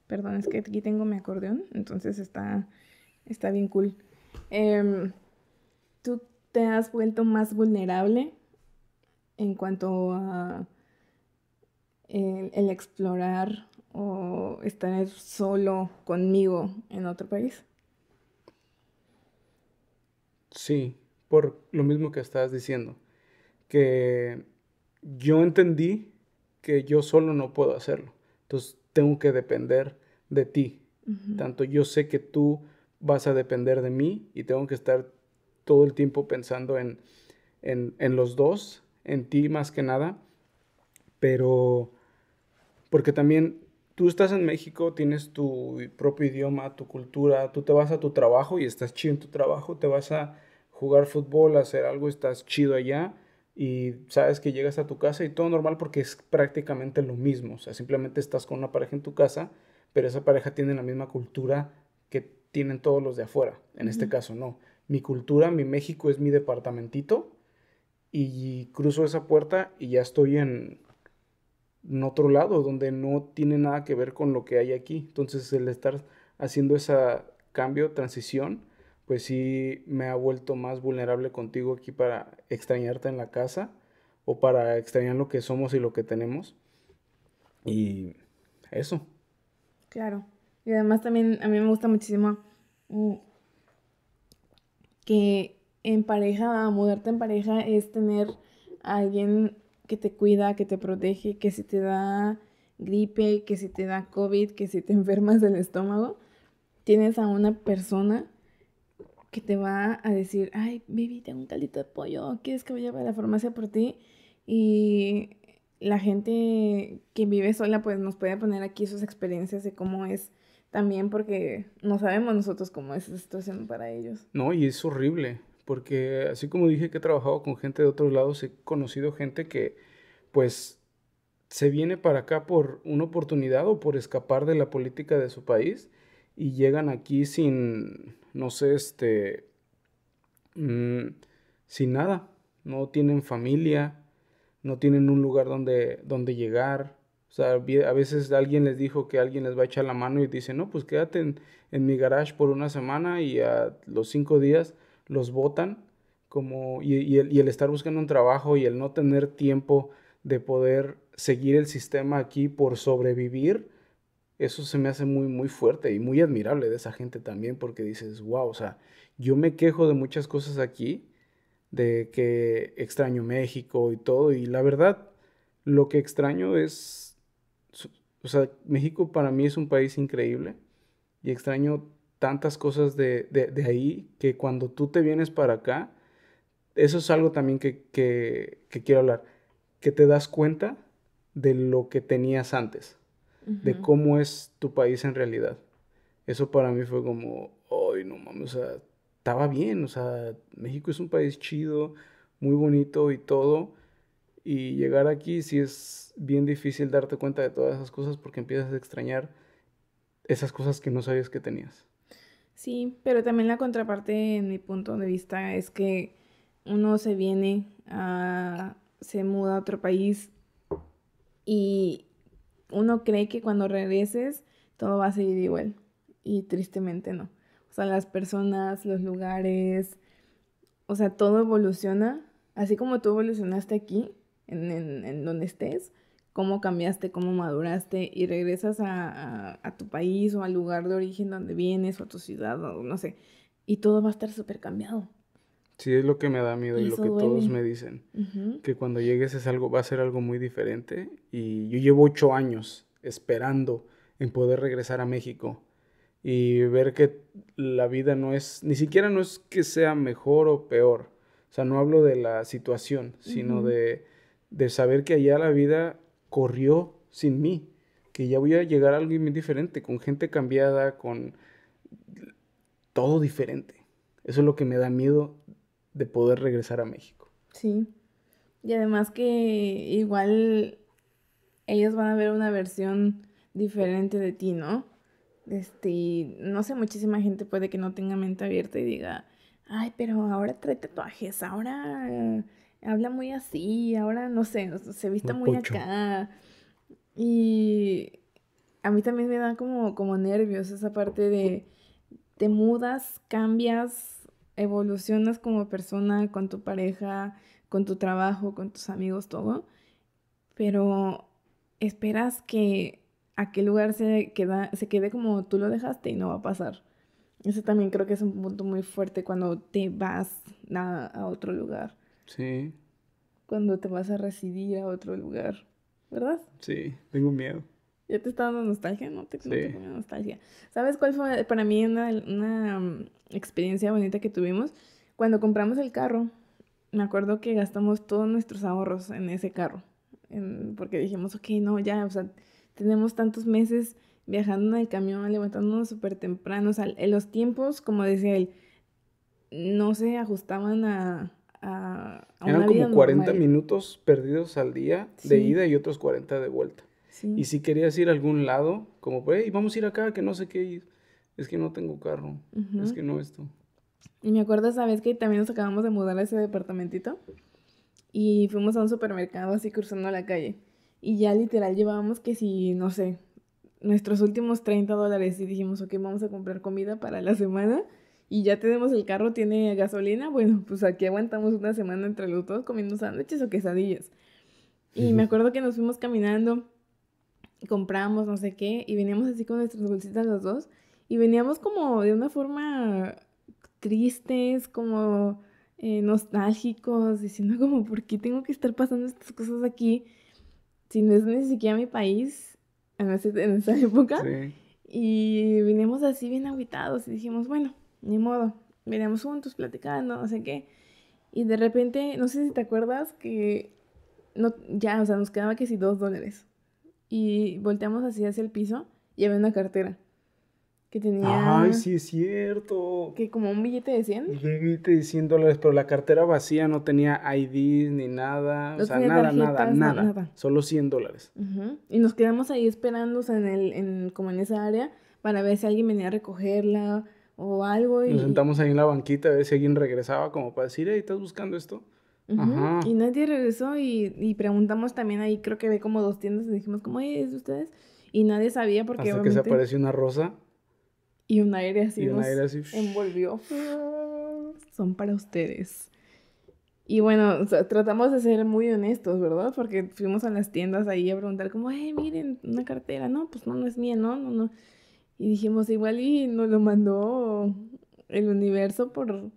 Perdón, es que aquí tengo mi acordeón, entonces está bien cool. ¿Tú te has vuelto más vulnerable en cuanto a el explorar o estar solo conmigo en otro país? Sí, por lo mismo que estabas diciendo, que yo entendí que yo solo no puedo hacerlo, entonces tengo que depender de ti. Uh-huh. Tanto yo sé que tú vas a depender de mí y tengo que estar todo el tiempo pensando en los dos, en ti más que nada, pero porque también tú estás en México, tienes tu propio idioma, tu cultura, tú te vas a tu trabajo y estás chido en tu trabajo, te vas a jugar fútbol, a hacer algo, estás chido allá y sabes que llegas a tu casa y todo normal porque es prácticamente lo mismo, o sea, simplemente estás con una pareja en tu casa, pero esa pareja tiene la misma cultura que tienen todos los de afuera, en este caso no. Mi cultura, mi México es mi departamentito y cruzo esa puerta y ya estoy en otro lado donde no tiene nada que ver con lo que hay aquí. Entonces el estar haciendo ese cambio, transición, pues sí me ha vuelto más vulnerable contigo aquí para extrañarte en la casa o para extrañar lo que somos y lo que tenemos y eso. Claro, y además también a mí me gusta muchísimo que en pareja, mudarte en pareja es tener a alguien que te cuida, que te protege, que si te da gripe, que si te da COVID, que si te enfermas del estómago, tienes a una persona que te va a decir, ay, baby, tengo un caldito de pollo, ¿quieres que vaya a la farmacia por ti? Y la gente que vive sola, pues nos puede poner aquí sus experiencias de cómo es también, porque no sabemos nosotros cómo es esa situación para ellos. No, y es horrible. Porque así como dije que he trabajado con gente de otros lados, he conocido gente que pues se viene para acá por una oportunidad o por escapar de la política de su país y llegan aquí sin, no sé, sin nada. No tienen familia, no tienen un lugar donde llegar. O sea, a veces alguien les dijo que alguien les va a echar la mano y dicen, no, pues quédate en mi garage por una semana y a los 5 días... los botan como, y el estar buscando un trabajo y el no tener tiempo de poder seguir el sistema aquí por sobrevivir, eso se me hace muy, muy fuerte y muy admirable de esa gente también, porque dices, wow, o sea, yo me quejo de muchas cosas aquí, de que extraño México y todo, y la verdad, lo que extraño es, o sea, México para mí es un país increíble y extraño tantas cosas de ahí, que cuando tú te vienes para acá, eso es algo también que quiero hablar, que te das cuenta de lo que tenías antes, uh-huh, de cómo es tu país en realidad. Eso para mí fue como, ay, no mames, o sea, estaba bien, o sea, México es un país chido, muy bonito y todo, y llegar aquí sí es bien difícil darte cuenta de todas esas cosas porque empiezas a extrañar esas cosas que no sabías que tenías. Sí, pero también la contraparte en mi punto de vista es que uno se viene, se muda a otro país y uno cree que cuando regreses todo va a seguir igual. y tristemente no. O sea, las personas, los lugares, o sea, todo evoluciona. Así como tú evolucionaste aquí, en donde estés, cómo cambiaste, cómo maduraste y regresas a tu país o al lugar de origen donde vienes o a tu ciudad o no sé. Y todo va a estar súper cambiado. Sí, es lo que me da miedo y lo que duele. Todos me dicen. Uh-huh. Que cuando llegues va a ser algo muy diferente. Y yo llevo 8 años esperando en poder regresar a México. Y ver que la vida no es que sea mejor o peor. O sea, no hablo de la situación, sino uh-huh. de saber que allá la vida corrió sin mí. Que ya voy a llegar a algo muy diferente, con gente cambiada, con todo diferente. Eso es lo que me da miedo de poder regresar a México. Sí. Y además que igual ellos van a ver una versión diferente de ti, ¿no? No sé, muchísima gente puede que no tenga mente abierta y diga, ay, pero ahora trae tatuajes, ahora habla muy así, ahora no sé, se vista muy acá. Y a mí también me da como nervios esa parte de te mudas, cambias, evolucionas como persona, con tu pareja, con tu trabajo, con tus amigos, todo. Pero esperas que aquel lugar se quede como tú lo dejaste y no va a pasar. Eso también creo que es un punto muy fuerte cuando te vas a otro lugar. Sí. Cuando te vas a residir a otro lugar, ¿verdad? Sí, tengo miedo. ¿Ya te está dando nostalgia? No te pongo nostalgia. ¿Sabes cuál fue para mí una experiencia bonita que tuvimos? Cuando compramos el carro, me acuerdo que gastamos todos nuestros ahorros en ese carro. Porque dijimos, tenemos tantos meses viajando en el camión, levantándonos súper temprano. O sea, en los tiempos, como decía él, no se ajustaban a una vida normal. Eran como 40 minutos perdidos al día de ida y otros 40 de vuelta. Sí. Y si querías ir a algún lado, como, vamos a ir acá, que no sé qué ir. Es que no tengo carro, uh-huh. Es que no esto. Y me acuerdo esa vez que también nos acabamos de mudar a ese departamentito y fuimos a un supermercado así cruzando la calle. Y ya literal llevábamos nuestros últimos $30 y dijimos, vamos a comprar comida para la semana y ya tenemos el carro, tiene gasolina, bueno, pues aquí aguantamos una semana entre los dos comiendo sándwiches o quesadillas. Y me acuerdo que nos fuimos caminando, compramos no sé qué y veníamos así con nuestras bolsitas los dos y veníamos como de una forma tristes, como nostálgicos, diciendo como, ¿por qué tengo que estar pasando estas cosas aquí? Si no es ni siquiera mi país en esa época. Sí. Y vinimos así bien aguitados y dijimos, bueno, ni modo, veníamos juntos platicando, no sé qué. Y de repente, no sé si te acuerdas que nos quedaba que si $2. Y volteamos así hacia el piso y había una cartera que tenía... ¡Ay, sí es cierto! Que como un billete de $100. Un billete de $100, pero la cartera vacía, no tenía IDs ni nada. No, o sea, nada. Solo $100. Uh-huh. Y nos quedamos ahí esperando, o sea, como en esa área, para ver si alguien venía a recogerla o algo. Y nos sentamos ahí en la banquita a ver si alguien regresaba, como para decir, hey, ¿estás buscando esto? Uh-huh. Ajá. Y nadie regresó y preguntamos también ahí, creo que había como 2 tiendas y dijimos, ¿cómo es de ustedes? Y nadie sabía porque... Hasta obviamente... que se apareció una rosa. Y un aire así envolvió. Son para ustedes. Y bueno, o sea, tratamos de ser muy honestos, ¿verdad? Porque fuimos a las tiendas ahí a preguntar como, miren, una cartera. No, pues no es mía, no. Y dijimos, igual y nos lo mandó el universo por,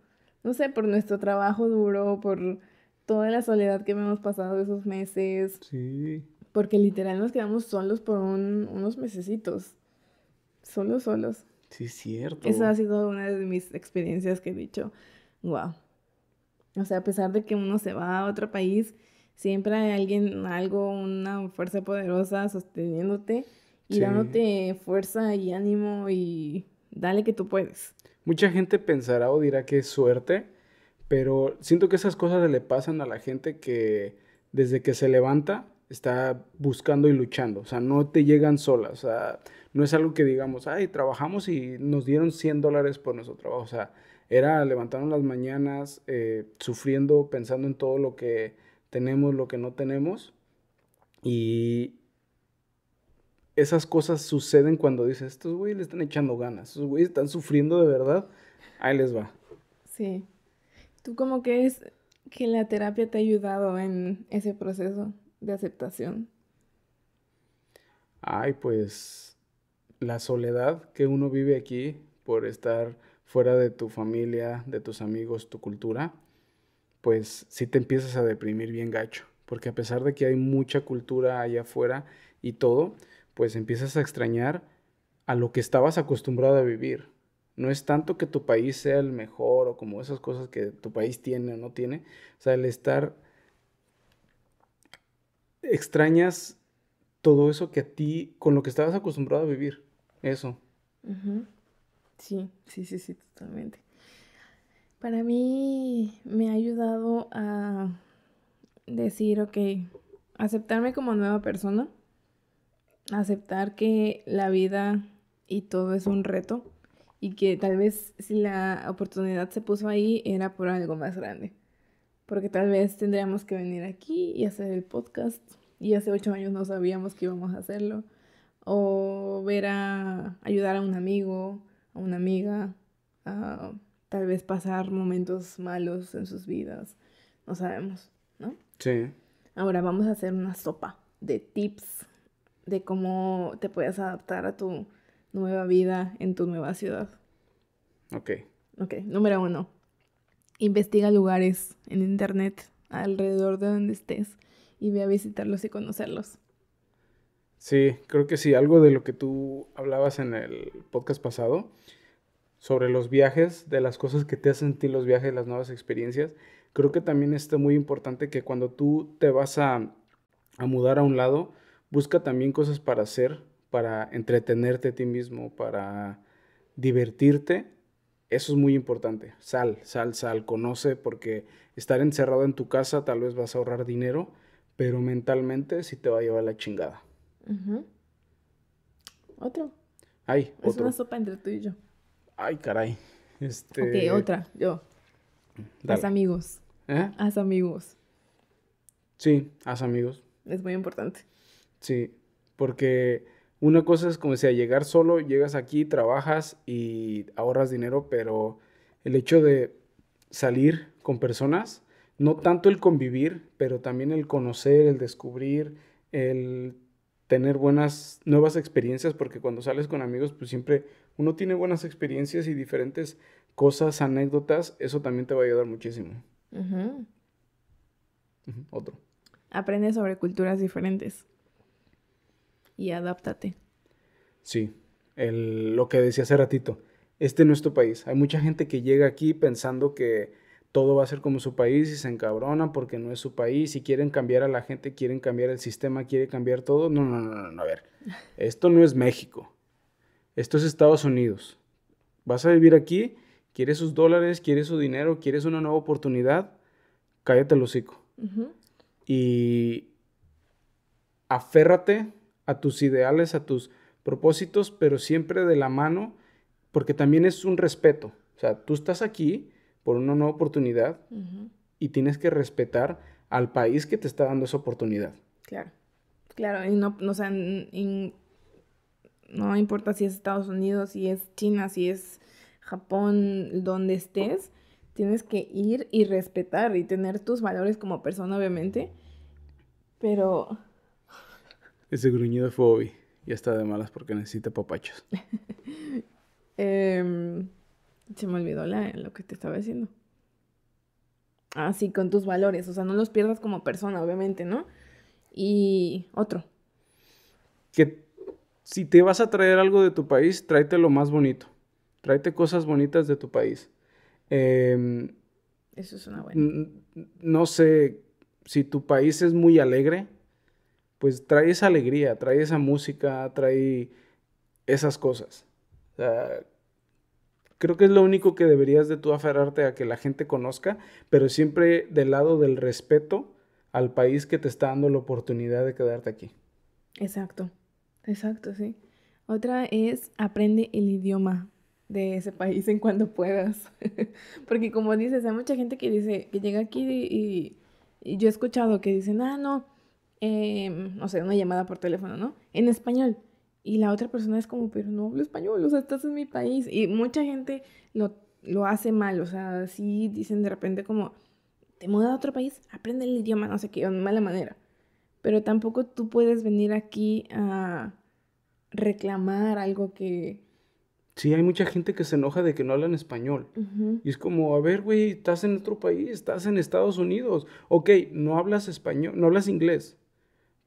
no sé, por nuestro trabajo duro, por toda la soledad que hemos pasado esos meses. Sí. Porque literal nos quedamos solos por unos mesecitos. Solos. Sí, es cierto. Esa ha sido una de mis experiencias que he dicho, wow. O sea, a pesar de que uno se va a otro país, siempre hay alguien, algo, una fuerza poderosa sosteniéndote y dándote fuerza y ánimo y dale que tú puedes. Mucha gente pensará o dirá que es suerte, pero siento que esas cosas le pasan a la gente que desde que se levanta está buscando y luchando. O sea, no te llegan solas, o sea... No es algo que digamos, trabajamos y nos dieron $100 por nuestro trabajo. O sea, era levantarnos las mañanas, sufriendo, pensando en todo lo que tenemos, lo que no tenemos. Y esas cosas suceden cuando dices, estos güeyes le están echando ganas, estos güeyes están sufriendo de verdad, ahí les va. Sí. ¿Tú cómo crees que la terapia te ha ayudado en ese proceso de aceptación? Ay, pues la soledad que uno vive aquí por estar fuera de tu familia, de tus amigos, tu cultura, pues sí te empiezas a deprimir bien gacho. Porque a pesar de que hay mucha cultura allá afuera y todo, pues empiezas a extrañar a lo que estabas acostumbrado a vivir. No es tanto que tu país sea el mejor o como esas cosas que tu país tiene o no tiene. O sea, el estar... extrañas todo eso que a ti, con lo que estabas acostumbrado a vivir. Eso. Uh-huh. Sí, totalmente. Para mí me ha ayudado a decir, ok, aceptarme como nueva persona, aceptar que la vida y todo es un reto y que tal vez si la oportunidad se puso ahí era por algo más grande, porque tal vez tendríamos que venir aquí y hacer el podcast y hace 8 años no sabíamos que íbamos a hacerlo, o ver a ayudar a un amigo, a una amiga, a tal vez pasar momentos malos en sus vidas, no sabemos, ¿no? Sí. Ahora vamos a hacer una sopa de tips de cómo te puedes adaptar a tu nueva vida en tu nueva ciudad. Ok, número 1. Investiga lugares en internet alrededor de donde estés y ve a visitarlos y conocerlos. Sí, creo que sí, algo de lo que tú hablabas en el podcast pasado, sobre los viajes, de las cosas que te hacen sentir los viajes, las nuevas experiencias. Creo que también está muy importante que cuando tú te vas a mudar a un lado, busca también cosas para hacer, para entretenerte a ti mismo, para divertirte. Eso es muy importante. Sal, conoce, porque estar encerrado en tu casa tal vez vas a ahorrar dinero, pero mentalmente sí te va a llevar la chingada. Uh-huh. Otro. Ay, es otro. Una sopa entre tú y yo. Ay, caray. Ok, otra, yo. Dale. Haz amigos. ¿Eh? Haz amigos. Sí, haz amigos. Es muy importante. Sí, porque una cosa es, como decía, llegar solo, llegas aquí, trabajas y ahorras dinero, pero el hecho de salir con personas, no tanto el convivir, pero también el conocer, el descubrir, el tener buenas, nuevas experiencias, porque cuando sales con amigos, pues siempre uno tiene buenas experiencias y diferentes cosas, anécdotas, eso también te va a ayudar muchísimo. Uh-huh. Uh-huh. Otro. Aprende sobre culturas diferentes y adáptate. Sí, lo que decía hace ratito, este no es tu país. Hay mucha gente que llega aquí pensando que todo va a ser como su país y se encabronan porque no es su país y quieren cambiar a la gente, quieren cambiar el sistema, quieren cambiar todo. No, a ver, esto no es México, esto es Estados Unidos. Vas a vivir aquí, quieres sus dólares, quieres su dinero, quieres una nueva oportunidad, cállate el hocico. Uh-huh. Y aférrate a tus ideales, a tus propósitos, pero siempre de la mano, porque también es un respeto. O sea, tú estás aquí por una nueva oportunidad, uh-huh, y tienes que respetar al país que te está dando esa oportunidad. Claro, y no importa si es Estados Unidos, si es China, si es Japón, donde estés, tienes que ir y respetar y tener tus valores como persona, obviamente, pero... Ese gruñido fue Obi, ya está de malas porque necesita papachos. Se me olvidó lo que te estaba diciendo. Ah, sí, con tus valores. O sea, no los pierdas como persona, obviamente, ¿no? Y otro. Que si te vas a traer algo de tu país, tráete lo más bonito. Tráete cosas bonitas de tu país. Eso es una buena. No sé, si tu país es muy alegre, pues trae esa alegría, trae esa música, trae esas cosas. O sea, creo que es lo único que deberías de tú aferrarte a que la gente conozca, pero siempre del lado del respeto al país que te está dando la oportunidad de quedarte aquí. Exacto, sí. Otra es aprende el idioma de ese país en cuanto puedas. Porque como dices, hay mucha gente que dice, que llega aquí y yo he escuchado que dicen, no sé, una llamada por teléfono, ¿no? En español. Y la otra persona es como, pero no hablo español, o sea, estás en mi país. Y mucha gente lo hace mal, o sea, sí dicen de repente como, te muda a otro país, aprende el idioma, no sé qué, de mala manera. Pero tampoco tú puedes venir aquí a reclamar algo que... Sí, hay mucha gente que se enoja de que no hablan español. Y es como, a ver, güey, estás en otro país, estás en Estados Unidos. Ok, no hablas español, no hablas inglés.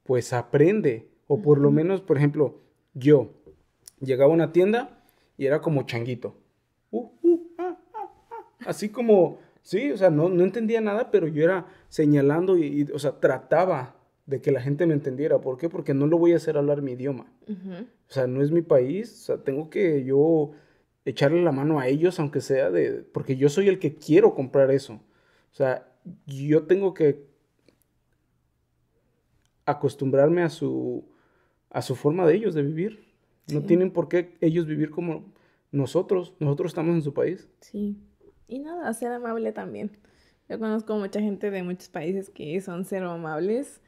Pues aprende. O por lo menos, por ejemplo, yo llegaba a una tienda y era como changuito. Así como, sí, o sea, no entendía nada, pero yo era señalando y, o sea, trataba de que la gente me entendiera. ¿Por qué? Porque no lo voy a hacer hablar mi idioma. O sea, no es mi país. O sea, tengo que yo echarle la mano a ellos, aunque sea de... Porque yo soy el que quiero comprar eso. O sea, yo tengo que acostumbrarme a su forma de ellos de vivir. Sí. No tienen por qué ellos vivir como nosotros. Nosotros estamos en su país. Sí. Y nada, ser amable también. Yo conozco mucha gente de muchos países que son cero amables.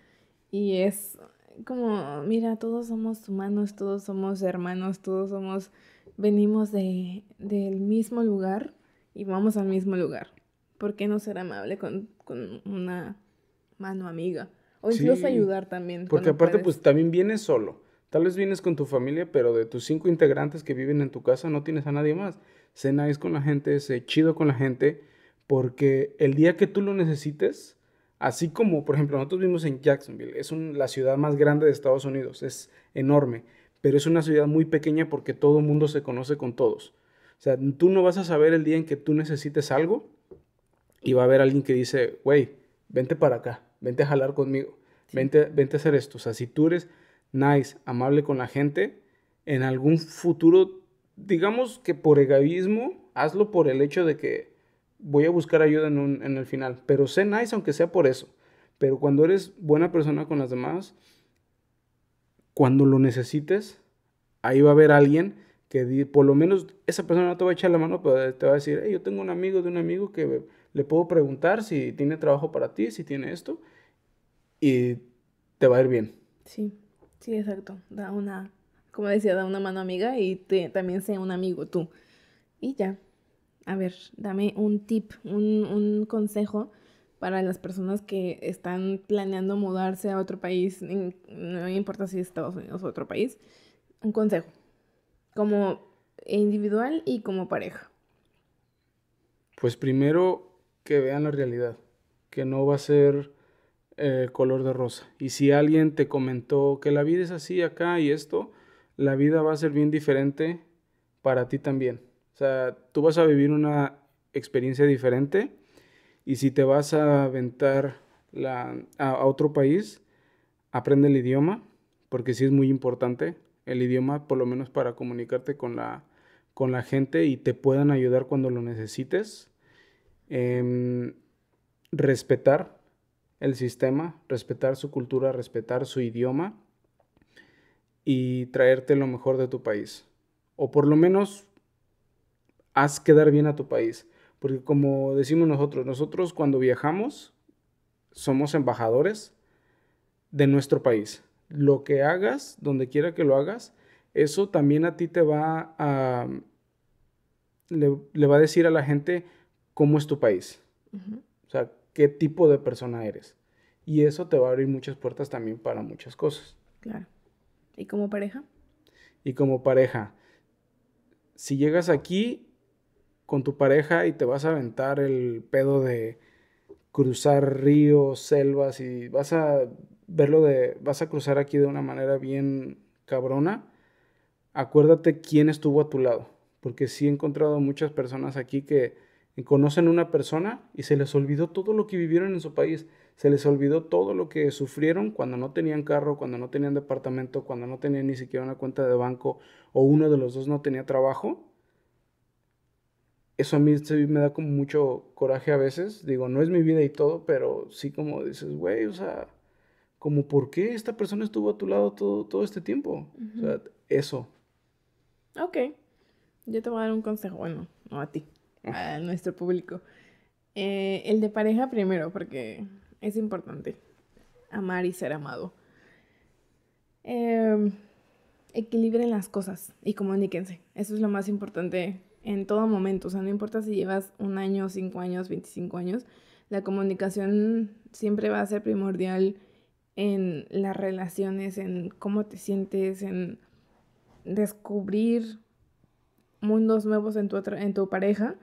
Y es como, mira, todos somos humanos, todos somos hermanos, todos somos, venimos del mismo lugar y vamos al mismo lugar. ¿Por qué no ser amable con una mano amiga? O incluso sí, ayudar también. Porque aparte, puedes, pues también vienes solo. Tal vez vienes con tu familia, pero de tus 5 integrantes que viven en tu casa no tienes a nadie más. Sé nice con la gente, sé chido con la gente, porque el día que tú lo necesites, así como, por ejemplo, nosotros vivimos en Jacksonville, es la ciudad más grande de Estados Unidos, es enorme, pero es una ciudad muy pequeña porque todo el mundo se conoce con todos. O sea, tú no vas a saber el día en que tú necesites algo y va a haber alguien que dice, güey, vente para acá, vente a jalar conmigo, vente a hacer esto. O sea, si tú eres nice, amable con la gente, en algún futuro, digamos que por egoísmo, hazlo por el hecho de que voy a buscar ayuda en el final, pero sé nice aunque sea por eso. Pero cuando eres buena persona con las demás, cuando lo necesites, ahí va a haber alguien que por lo menos esa persona no te va a echar la mano, pero te va a decir, hey, yo tengo un amigo de un amigo que le puedo preguntar si tiene trabajo para ti, si tiene esto, y te va a ir bien. Sí, sí, exacto. Como decía, da una mano amiga y también sea un amigo tú. Y ya. A ver, dame un tip, un consejo para las personas que están planeando mudarse a otro país, no importa si es Estados Unidos o otro país, un consejo, como individual y como pareja. Pues primero, que vean la realidad, que no va a ser color de rosa. Y si alguien te comentó que la vida es así acá y esto, la vida va a ser bien diferente para ti también. O sea, tú vas a vivir una experiencia diferente y si te vas a aventar a otro país, aprende el idioma, porque sí es muy importante el idioma, por lo menos para comunicarte con la gente y te puedan ayudar cuando lo necesites. Respetar el sistema, respetar su cultura, respetar su idioma y traerte lo mejor de tu país. O por lo menos... haz quedar bien a tu país, porque como decimos nosotros cuando viajamos somos embajadores de nuestro país. Lo que hagas, donde quiera que lo hagas, eso también a ti te va a... le va a decir a la gente cómo es tu país, o sea, qué tipo de persona eres. Y eso te va a abrir muchas puertas también para muchas cosas. Claro. ¿Y como pareja? Y como pareja, si llegas aquí con tu pareja y te vas a aventar el pedo de cruzar ríos, selvas, y vas a cruzar aquí de una manera bien cabrona, acuérdate quién estuvo a tu lado, porque sí he encontrado muchas personas aquí que conocen una persona y se les olvidó todo lo que vivieron en su país, se les olvidó todo lo que sufrieron cuando no tenían carro, cuando no tenían departamento, cuando no tenían ni siquiera una cuenta de banco, o uno de los dos no tenía trabajo. Eso a mí me da como mucho coraje a veces. Digo, no es mi vida y todo, pero sí como dices, güey, o sea, como ¿por qué esta persona estuvo a tu lado todo este tiempo? O sea, eso. Ok. Yo te voy a dar un consejo. Bueno, no a ti, a nuestro público. El de pareja primero, porque es importante amar y ser amado. equilibren las cosas y comuníquense. Eso es lo más importante en todo momento. O sea, no importa si llevas 1 año, 5 años, 25 años. La comunicación siempre va a ser primordial en las relaciones, en cómo te sientes, en descubrir mundos nuevos en tu pareja.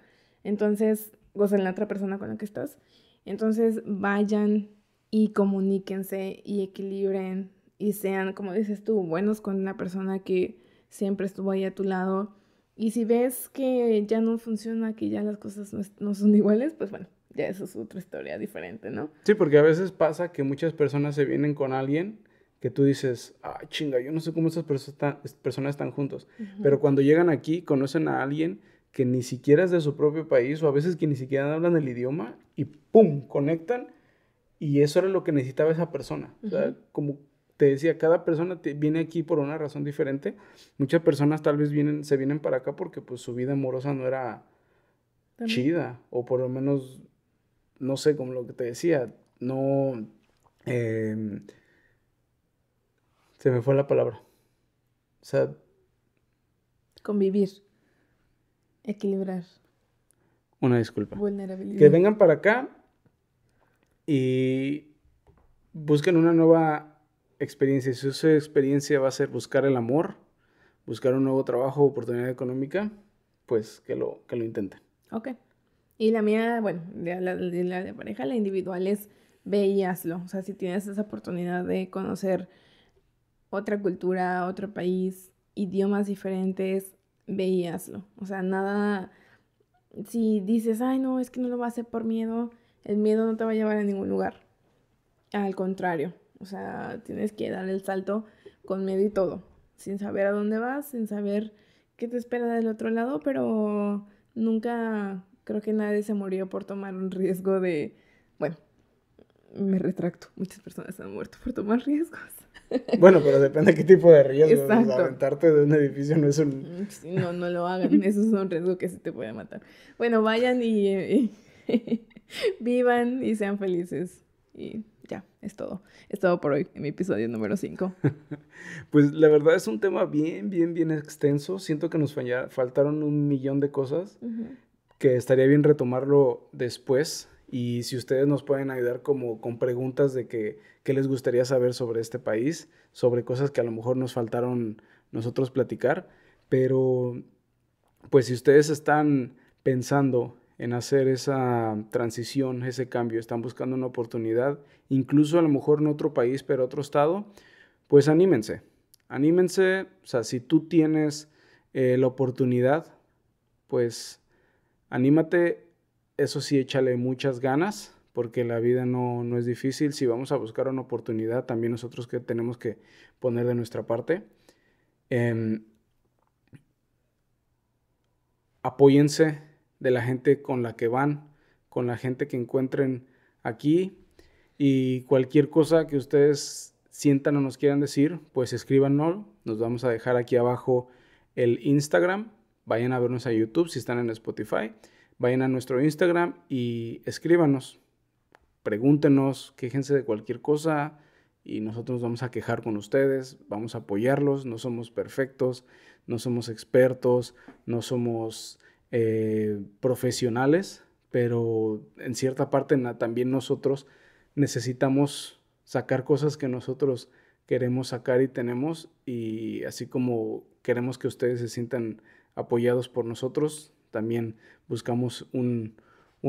Entonces, o sea, en la otra persona con la que estás. Entonces, vayan y comuníquense y equilibren y sean, como dices tú, buenos con la persona que siempre estuvo ahí a tu lado. Y si ves que ya no funciona, que ya las cosas no son iguales, pues bueno, ya eso es otra historia diferente, ¿no? Sí, porque a veces pasa que muchas personas se vienen con alguien que tú dices, ah, chinga, yo no sé cómo esas personas están juntos. Uh-huh. Pero cuando llegan aquí, conocen a alguien que ni siquiera es de su propio país, o a veces que ni siquiera hablan el idioma, y ¡pum!, conectan, y eso era lo que necesitaba esa persona. Uh-huh. O sea, como te decía, cada persona viene aquí por una razón diferente. Muchas personas tal vez se vienen para acá porque pues su vida amorosa no era también chida, o por lo menos, no sé, como lo que te decía, no... se me fue la palabra. O sea... convivir. Equilibrar. Una disculpa. Vulnerabilidad. Que vengan para acá y busquen una nueva experiencia. Si su experiencia va a ser buscar el amor, buscar un nuevo trabajo, oportunidad económica, pues que lo intenten. Ok. Y la mía, bueno, de la de pareja, la individual es ve y hazlo. O sea, si tienes esa oportunidad de conocer otra cultura, otro país, idiomas diferentes, ve y hazlo. O sea, nada, si dices, ay no, es que no lo voy a hacer por miedo, el miedo no te va a llevar a ningún lugar. Al contrario, o sea, tienes que dar el salto con miedo y todo, sin saber a dónde vas, sin saber qué te espera del otro lado, pero nunca, creo que nadie se murió por tomar un riesgo de, bueno, me retracto, muchas personas han muerto por tomar riesgos. Bueno, pero depende de qué tipo de riesgo. Exacto. Aventarte de un edificio no es un... No, no lo hagan. Eso es un riesgo que sí te puede matar. Bueno, vayan y vivan y sean felices. Y ya, es todo. Es todo por hoy en mi episodio número 5. Pues la verdad es un tema bien, bien, bien extenso. Siento que nos faltaron 1,000,000 de cosas, uh-huh, que estaría bien retomarlo después. Y si ustedes nos pueden ayudar como con preguntas de qué les gustaría saber sobre este país, sobre cosas que a lo mejor nos faltaron nosotros platicar. Pero pues si ustedes están pensando en hacer esa transición, ese cambio, están buscando una oportunidad, incluso a lo mejor no otro país, pero otro estado, pues anímense. Anímense, o sea, si tú tienes la oportunidad, pues anímate. Eso sí, échale muchas ganas, porque la vida no es difícil. Si vamos a buscar una oportunidad, también nosotros que tenemos que poner de nuestra parte. Apóyense de la gente con la que van, con la gente que encuentren aquí. Y cualquier cosa que ustedes sientan o nos quieran decir, pues escríbanos. Nos vamos a dejar aquí abajo el Instagram. Vayan a vernos a YouTube si están en Spotify. Vayan a nuestro Instagram y escríbanos, pregúntenos, quéjense de cualquier cosa y nosotros nos vamos a quejar con ustedes, vamos a apoyarlos, no somos perfectos, no somos expertos, no somos profesionales, pero en cierta parte también nosotros necesitamos sacar cosas que nosotros queremos sacar y tenemos, y así como queremos que ustedes se sientan apoyados por nosotros, también buscamos un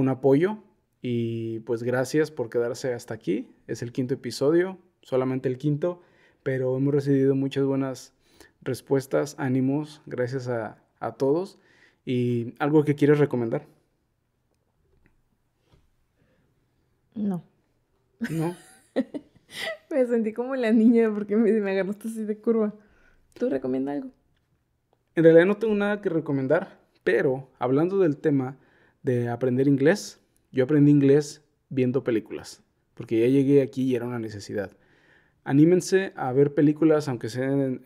apoyo. Y pues gracias por quedarse hasta aquí. Es el 5º episodio, solamente el 5º, pero hemos recibido muchas buenas respuestas, ánimos, gracias a todos. ¿Y algo que quieres recomendar? No. ¿No? Me sentí como la niña porque me agarraste así de curva. ¿Tú recomiendas algo? En realidad no tengo nada que recomendar. Pero hablando del tema de aprender inglés, yo aprendí inglés viendo películas, porque ya llegué aquí y era una necesidad. Anímense a ver películas, aunque estén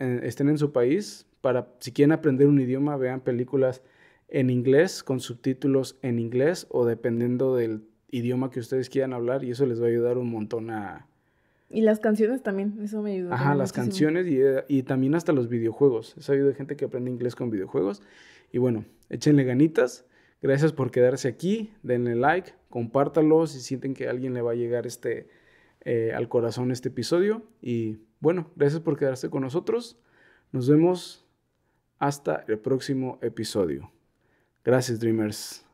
en su país, para si quieren aprender un idioma, vean películas en inglés, con subtítulos en inglés, o dependiendo del idioma que ustedes quieran hablar, y eso les va a ayudar un montón Y las canciones también, eso me ayudó. Ajá, las canciones y también hasta los videojuegos. Eso ayuda a gente que aprende inglés con videojuegos. Y bueno, échenle ganitas. Gracias por quedarse aquí. Denle like, compártalo si sienten que a alguien le va a llegar al corazón este episodio. Y bueno, gracias por quedarse con nosotros. Nos vemos hasta el próximo episodio. Gracias, Dreamers.